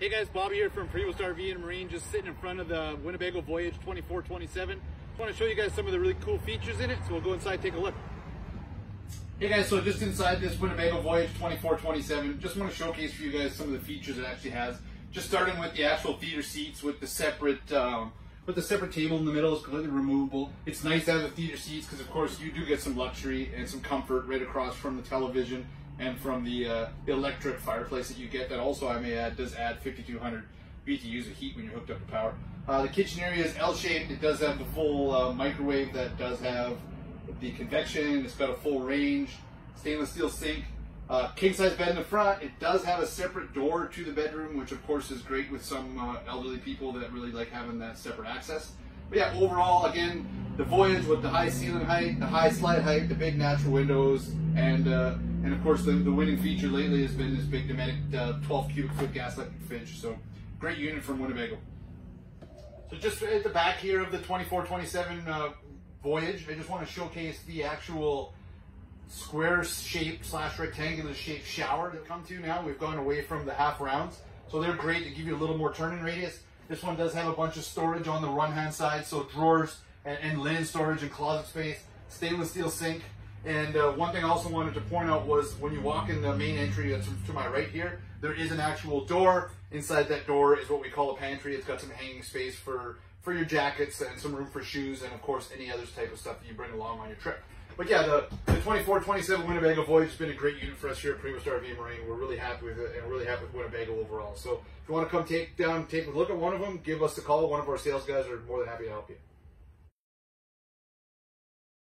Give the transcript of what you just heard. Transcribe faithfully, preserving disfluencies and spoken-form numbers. Hey guys, Bobby here from Prevost R V and Marine, just sitting in front of the Winnebago Voyage twenty-four twenty-seven. I want to show you guys some of the really cool features in it, so we'll go inside and take a look. Hey guys, so just inside this Winnebago Voyage twenty-four twenty-seven, just want to showcase for you guys some of the features it actually has. Just starting with the actual theater seats with the separate um, with the separate table in the middle is completely removable. It's nice to have the theater seats because of course you do get some luxury and some comfort right across from the television and from the uh, electric fireplace that you get, that also, I may add, does add fifty-two hundred B T Us of heat when you're hooked up to power. Uh, the kitchen area is L-shaped. It does have the full uh, microwave that does have the convection. It's got a full range, stainless steel sink, uh, king size bed in the front. It does have a separate door to the bedroom, which of course is great with some uh, elderly people that really like having that separate access. But yeah, overall, again, the Voyage with the high ceiling height, the high slide height, the big natural windows, and uh, and of course the, the winning feature lately has been this big Dometic uh, twelve cubic foot gas electric fridge. So great unit from Winnebago. So just at the back here of the twenty-four twenty-seven uh, Voyage, I just want to showcase the actual square shaped slash rectangular shaped shower that come to now. We've gone away from the half rounds, so they're great to give you a little more turning radius. This one does have a bunch of storage on the one hand side, so drawers and, and linen storage and closet space, stainless steel sink. And uh, one thing I also wanted to point out was when you walk in the main entry that's to my right here, there is an actual door. Inside that door is what we call a pantry. It's got some hanging space for, for your jackets and some room for shoes and of course any other type of stuff that you bring along on your trip. But yeah, the, the twenty-four twenty-seven Winnebago Voyage has been a great unit for us here at Prevost R V and Marine. We're really happy with it and really happy with Winnebago overall. So if you want to come take down, take a look at one of them, give us a call. One of our sales guys are more than happy to help you.